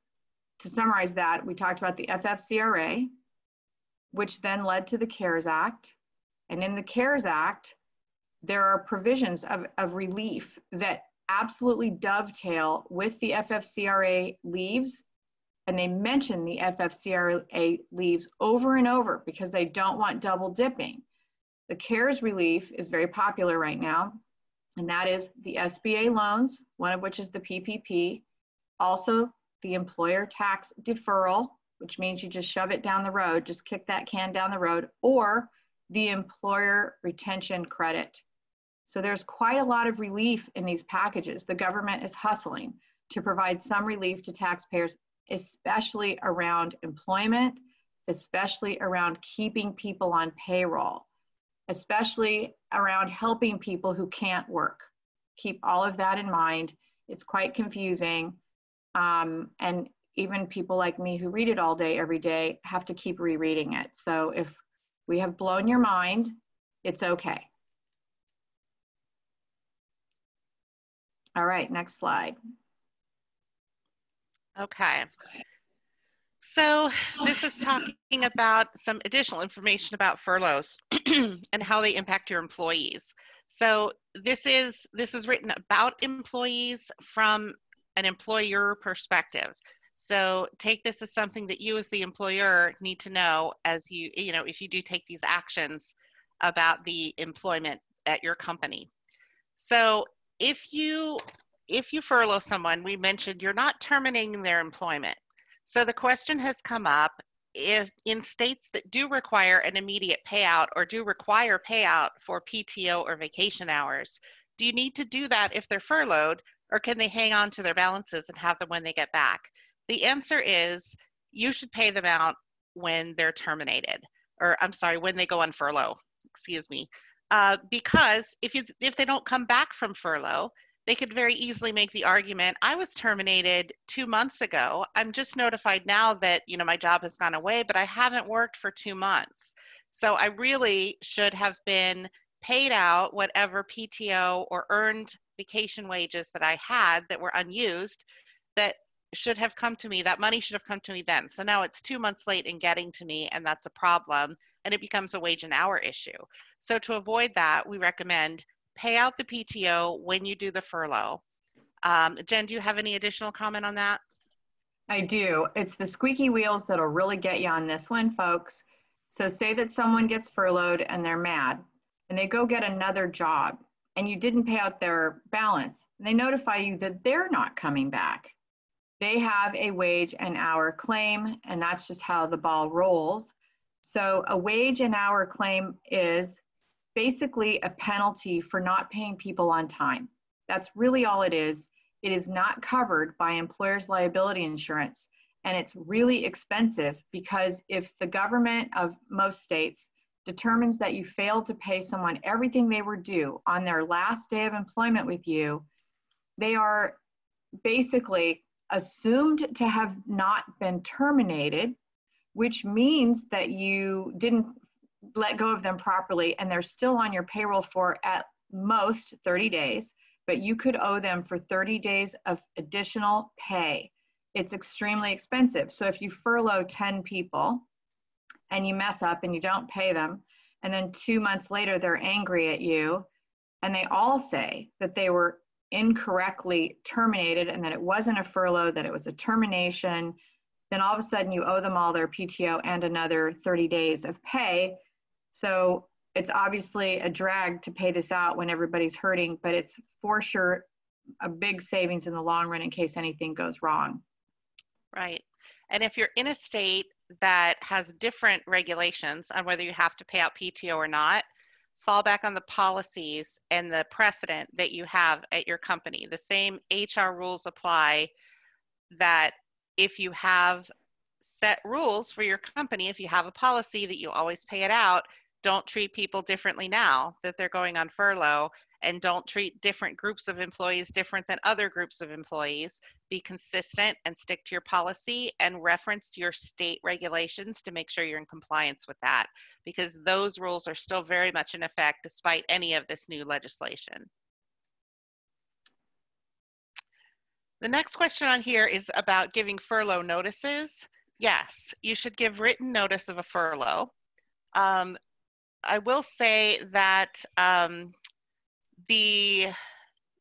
to summarize that, we talked about the F F C R A, which then led to the CARES Act. And in the CARES Act, there are provisions of, of relief that absolutely dovetail with the F F C R A leaves, and they mention the F F C R A leaves over and over because they don't want double dipping. The CARES relief is very popular right now, and that is the S B A loans, one of which is the P P P, also the employer tax deferral, which means you just shove it down the road, just kick that can down the road, or the employer retention credit. So there's quite a lot of relief in these packages. The government is hustling to provide some relief to taxpayers, especially around employment, especially around keeping people on payroll, especially around helping people who can't work. Keep all of that in mind. It's quite confusing. Um, and even people like me who read it all day, every day, have to keep rereading it. So if we have blown your mind, it's okay. All right, next slide. Okay. So this is talking about some additional information about furloughs and how they impact your employees. So this is, this is written about employees from an employer perspective. So take this as something that you as the employer need to know as you, you know, if you do take these actions about the employment at your company. So If you, if you furlough someone, we mentioned you're not terminating their employment. So the question has come up, if in states that do require an immediate payout or do require payout for P T O or vacation hours, do you need to do that if they're furloughed, or can they hang on to their balances and have them when they get back? The answer is you should pay them out when they're terminated, or I'm sorry, when they go on furlough, excuse me. Uh, because if you if they don't come back from furlough, they could very easily make the argument, I was terminated two months ago. I'm just notified now that, you know, my job has gone away, but I haven't worked for two months. So I really should have been paid out whatever P T O or earned vacation wages that I had that were unused that should have come to me. That money should have come to me then. So now it's two months late in getting to me, and that's a problem, and it becomes a wage and hour issue. So to avoid that, we recommend pay out the P T O when you do the furlough. Um, Jen, do you have any additional comment on that? I do. It's the squeaky wheels that'll really get you on this one, folks. So say that someone gets furloughed and they're mad and they go get another job and you didn't pay out their balance. And they notify you that they're not coming back. They have a wage and hour claim, and that's just how the ball rolls. So a wage and hour claim is basically a penalty for not paying people on time. That's really all it is. It is not covered by employer's liability insurance, and it's really expensive because if the government of most states determines that you failed to pay someone everything they were due on their last day of employment with you, they are basically assumed to have not been terminated, which means that you didn't let go of them properly, and they're still on your payroll for at most thirty days, but you could owe them for thirty days of additional pay. It's extremely expensive. So if you furlough ten people and you mess up and you don't pay them, and then two months later they're angry at you and they all say that they were incorrectly terminated and that it wasn't a furlough, that it was a termination, then all of a sudden you owe them all their P T O and another thirty days of pay. So it's obviously a drag to pay this out when everybody's hurting, but it's for sure a big savings in the long run in case anything goes wrong. Right. And if you're in a state that has different regulations on whether you have to pay out P T O or not, fall back on the policies and the precedent that you have at your company. The same H R rules apply that if you have set rules for your company, if you have a policy that you always pay it out, don't treat people differently now that they're going on furlough, and don't treat different groups of employees different than other groups of employees. Be consistent and stick to your policy and reference your state regulations to make sure you're in compliance with that, because those rules are still very much in effect despite any of this new legislation. The next question on here is about giving furlough notices. Yes, you should give written notice of a furlough. Um, I will say that um, the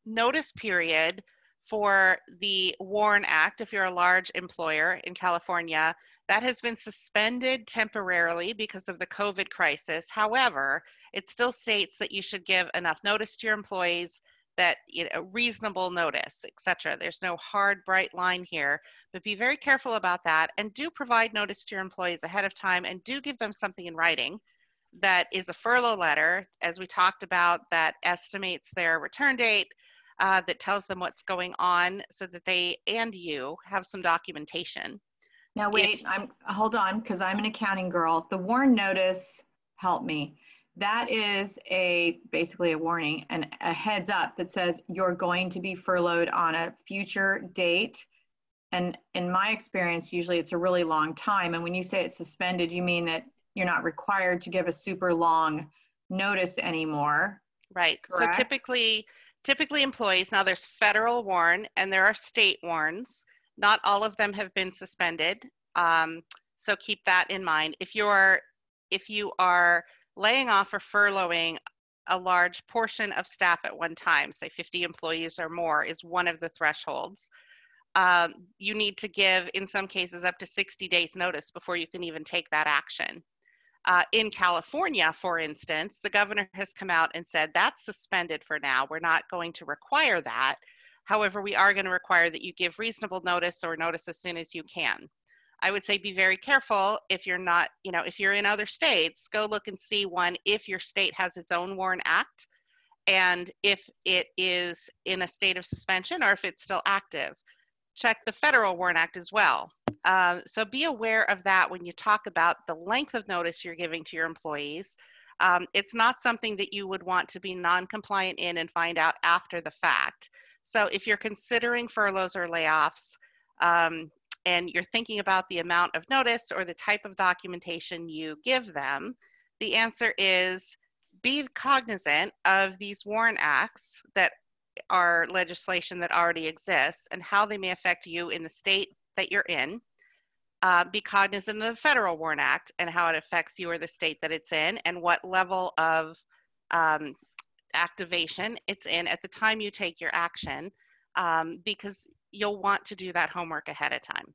notice period for the WARN Act, if you're a large employer in California, that has been suspended temporarily because of the COVID crisis. However, it still states that you should give enough notice to your employees that, you know, reasonable notice, et cetera. There's no hard, bright line here, but be very careful about that and do provide notice to your employees ahead of time and do give them something in writing that is a furlough letter, as we talked about, that estimates their return date, uh, that tells them what's going on so that they and you have some documentation. Now wait, if, I'm, hold on, because I'm an accounting girl. The WARN notice, help me. That is a basically a warning and a heads up that says you're going to be furloughed on a future date. And in my experience, usually it's a really long time. And when you say it's suspended, you mean that you're not required to give a super long notice anymore. Right. Correct? So typically, typically employees, now there's federal WARN and there are state WARNs. Not all of them have been suspended. Um, so keep that in mind. If you are, if you are, laying off or furloughing a large portion of staff at one time, say fifty employees or more is one of the thresholds. Um, you need to give, in some cases, up to sixty days notice before you can even take that action. Uh, in California, for instance, the governor has come out and said that's suspended for now. We're not going to require that. However, we are going to require that you give reasonable notice or notice as soon as you can. I would say be very careful if you're not, you know, if you're in other states, go look and see one if your state has its own WARN Act and if it is in a state of suspension or if it's still active. check the federal WARN Act as well. Uh, so be aware of that when you talk about the length of notice you're giving to your employees. Um, it's not something that you would want to be non-compliant in and find out after the fact. So if you're considering furloughs or layoffs, um, and you're thinking about the amount of notice or the type of documentation you give them, the answer is be cognizant of these WARN acts that are legislation that already exists and how they may affect you in the state that you're in. Uh, be cognizant of the federal WARN Act and how it affects you or the state that it's in, and what level of um, activation it's in at the time you take your action, um, because you'll want to do that homework ahead of time.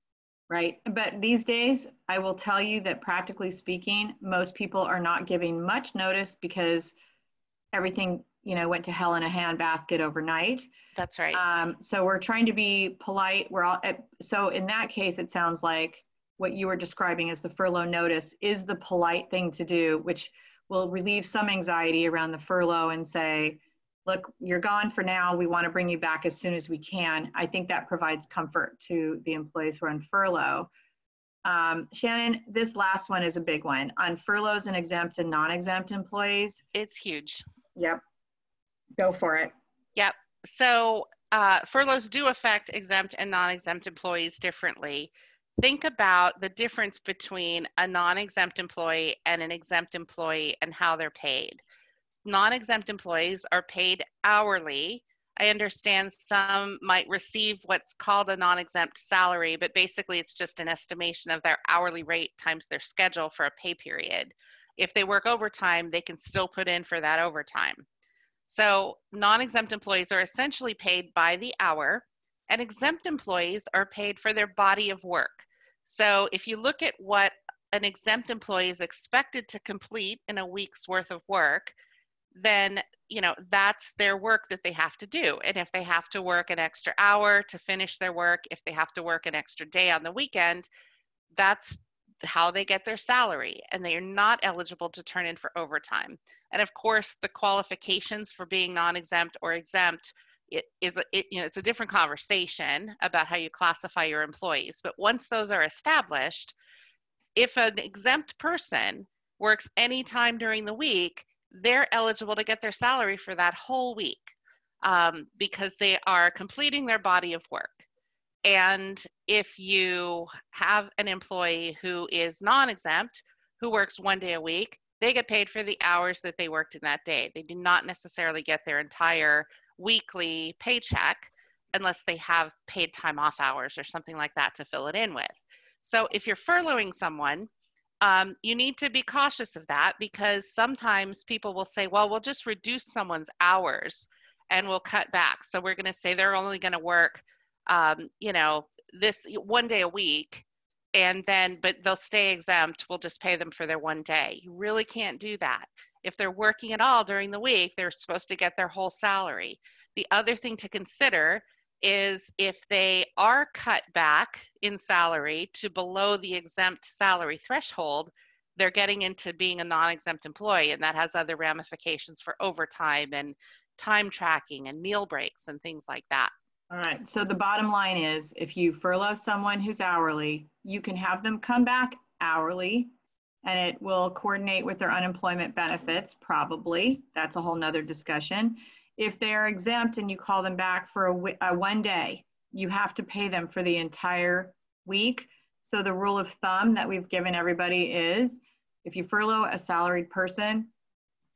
Right, but these days, I will tell you that practically speaking, most people are not giving much notice because everything, you know, went to hell in a handbasket overnight. That's right. Um, so we're trying to be polite. We're all at, so in that case, it sounds like what you were describing as the furlough notice is the polite thing to do, which will relieve some anxiety around the furlough and say, look, you're gone for now. We want to bring you back as soon as we can. I think that provides comfort to the employees who are on furlough. Um, Shannon, this last one is a big one on furloughs and exempt and non-exempt employees. It's huge. Yep. Go for it. Yep. So uh, furloughs do affect exempt and non-exempt employees differently. Think about the difference between a non-exempt employee and an exempt employee and how they're paid. Non-exempt employees are paid hourly. I understand some might receive what's called a non-exempt salary, but basically it's just an estimation of their hourly rate times their schedule for a pay period. If they work overtime, they can still put in for that overtime. So non-exempt employees are essentially paid by the hour, and exempt employees are paid for their body of work. So if you look at what an exempt employee is expected to complete in a week's worth of work, then, you know, that's their work that they have to do. And if they have to work an extra hour to finish their work, if they have to work an extra day on the weekend, that's how they get their salary, and they are not eligible to turn in for overtime. And of course, the qualifications for being non-exempt or exempt, it is a, it, you know, it's a different conversation about how you classify your employees. But once those are established, if an exempt person works any time during the week, they're eligible to get their salary for that whole week, um, because they are completing their body of work. And if you have an employee who is non-exempt, who works one day a week, they get paid for the hours that they worked in that day. They do not necessarily get their entire weekly paycheck unless they have paid time off hours or something like that to fill it in with. So if you're furloughing someone, um, you need to be cautious of that, because sometimes people will say, well, we'll just reduce someone's hours and we'll cut back. So we're going to say they're only going to work Um, you know, this one day a week, and then, but they'll stay exempt. We'll just pay them for their one day. You really can't do that. If they're working at all during the week, they're supposed to get their whole salary. The other thing to consider is if they are cut back in salary to below the exempt salary threshold, they're getting into being a non-exempt employee, and that has other ramifications for overtime and time tracking and meal breaks and things like that. All right, so the bottom line is if you furlough someone who's hourly, you can have them come back hourly, and it will coordinate with their unemployment benefits, probably. That's a whole nother discussion. If they're exempt and you call them back for a, a one day, you have to pay them for the entire week. So the rule of thumb that we've given everybody is if you furlough a salaried person,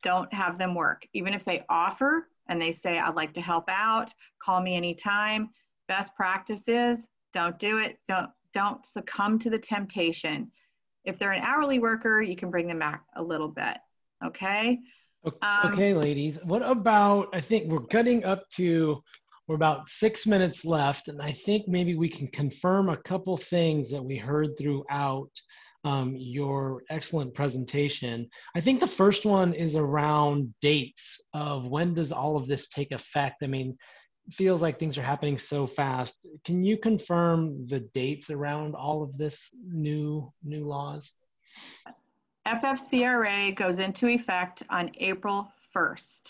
don't have them work. Even if they offer, and they say, I'd like to help out, call me anytime. Best practice is don't do it. Don't, don't succumb to the temptation. If they're an hourly worker, you can bring them back a little bit, okay? Okay, um, okay ladies, what about, I think we're cutting up to, we're about six minutes left, and I think maybe we can confirm a couple things that we heard throughout Um, your excellent presentation. I think the first one is around dates of when does all of this take effect? I mean, it feels like things are happening so fast. Can you confirm the dates around all of this new, new laws? F F C R A goes into effect on April first.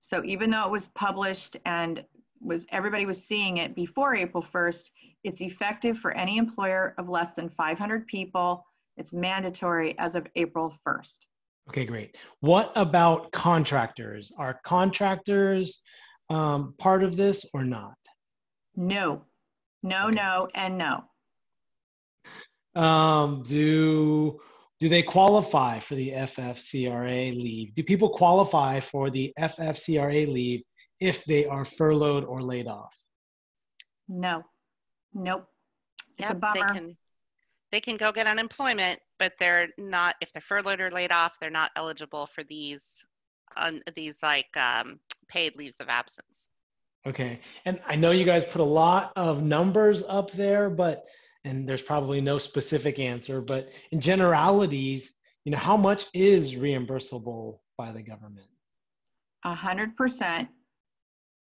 So even though it was published and was everybody was seeing it before April first. It's effective for any employer of less than five hundred people. It's mandatory as of April first. Okay, great. What about contractors? Are contractors um, part of this or not? No, no, okay. no, and no. Um, do, do they qualify for the F F C R A leave? Do people qualify for the F F C R A leave if they are furloughed or laid off? No, nope. It's yep, a bummer. They can, they can go get unemployment, but they're not, if they're furloughed or laid off, they're not eligible for these, un, these like um, paid leaves of absence. Okay, and I know you guys put a lot of numbers up there, but, and there's probably no specific answer, but in generalities, you know, how much is reimbursable by the government? A hundred percent,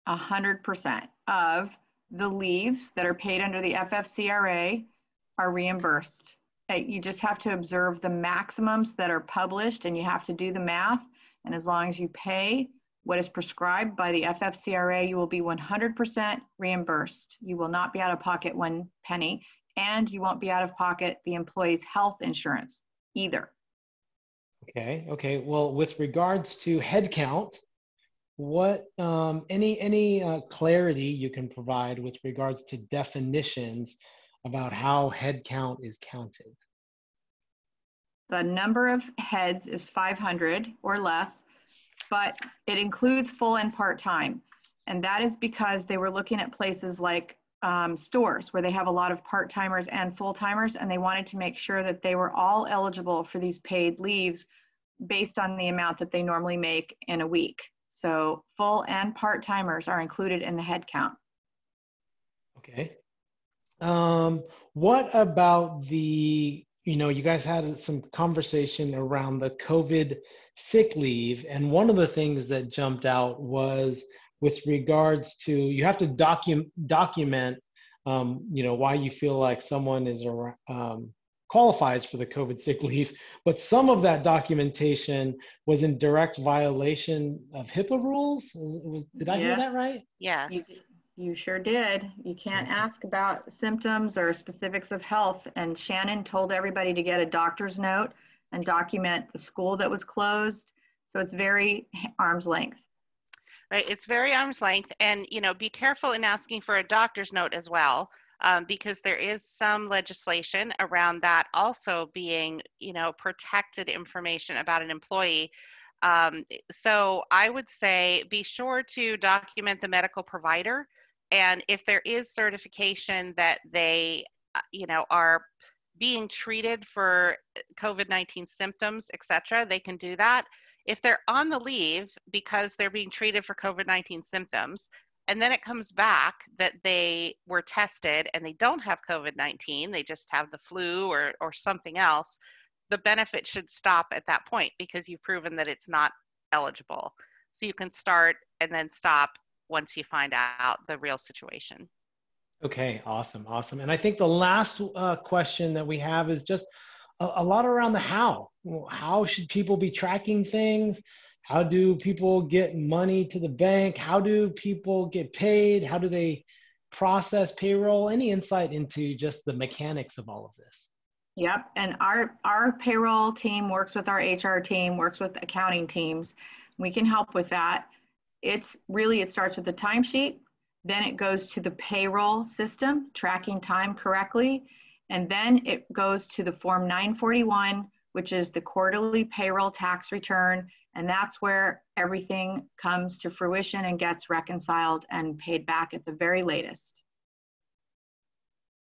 a hundred percent of the leaves that are paid under the F F C R A are reimbursed. You just have to observe the maximums that are published and you have to do the math. And as long as you pay what is prescribed by the F F C R A, you will be one hundred percent reimbursed. You will not be out of pocket one penny, and you won't be out of pocket the employee's health insurance either. Okay, okay. Well, with regards to headcount, what, um, any, any uh, clarity you can provide with regards to definitions about how headcount is counted? The number of heads is five hundred or less, but it includes full and part-time. And that is because they were looking at places like um, stores where they have a lot of part-timers and full-timers, and they wanted to make sure that they were all eligible for these paid leaves based on the amount that they normally make in a week. So full and part-timers are included in the headcount. Okay. Um, what about the, you know, you guys had some conversation around the COVID sick leave. And one of the things that jumped out was with regards to, you have to docu- document, um, you know, why you feel like someone is, um, qualifies for the COVID sick leave, but some of that documentation was in direct violation of HIPAA rules. Was, was, did I yeah. hear that right? Yes. You, you sure did. You can't okay. ask about symptoms or specifics of health. And Shannon told everybody to get a doctor's note and document the school that was closed. So it's very arm's length. Right. It's very arm's length. And, you know, be careful in asking for a doctor's note as well, um, because there is some legislation around that also being, you know, protected information about an employee. Um, so I would say be sure to document the medical provider. And if there is certification that they, you know, are being treated for COVID nineteen symptoms, et cetera, they can do that. If they're on the leave because they're being treated for COVID nineteen symptoms, and then it comes back that they were tested and they don't have COVID nineteen, they just have the flu or, or something else, the benefit should stop at that point because you've proven that it's not eligible. So you can start and then stop once you find out the real situation. Okay, awesome, awesome. And I think the last uh, question that we have is just a, a lot around the how. How should people be tracking things? How do people get money to the bank? How do people get paid? How do they process payroll? Any insight into just the mechanics of all of this? Yep, and our, our payroll team works with our H R team, works with accounting teams. We can help with that. It's really, it starts with the timesheet. Then it goes to the payroll system, tracking time correctly. And then it goes to the Form nine forty-one, which is the quarterly payroll tax return. And that's where everything comes to fruition and gets reconciled and paid back at the very latest.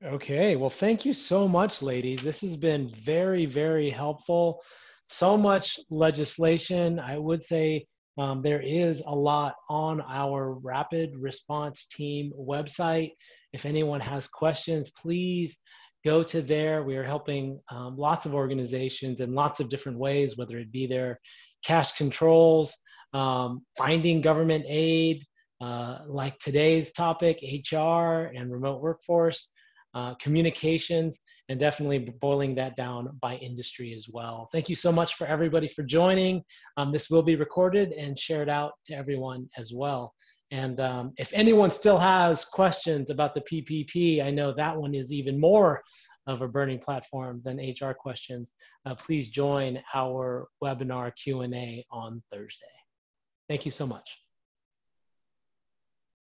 Okay, well, thank you so much, ladies. This has been very, very helpful. So much legislation, I would say. Um, there is a lot on our Rapid Response Team website. If anyone has questions, please go to there. We are helping um, lots of organizations in lots of different ways, whether it be their cash controls, um, finding government aid, uh, like today's topic, H R and remote workforce, uh, communications, and definitely boiling that down by industry as well. Thank you so much for everybody for joining. Um, this will be recorded and shared out to everyone as well. And um, if anyone still has questions about the P P P, I know that one is even more of a burning platform than H R questions. Uh, please join our webinar Q and A on Thursday. Thank you so much.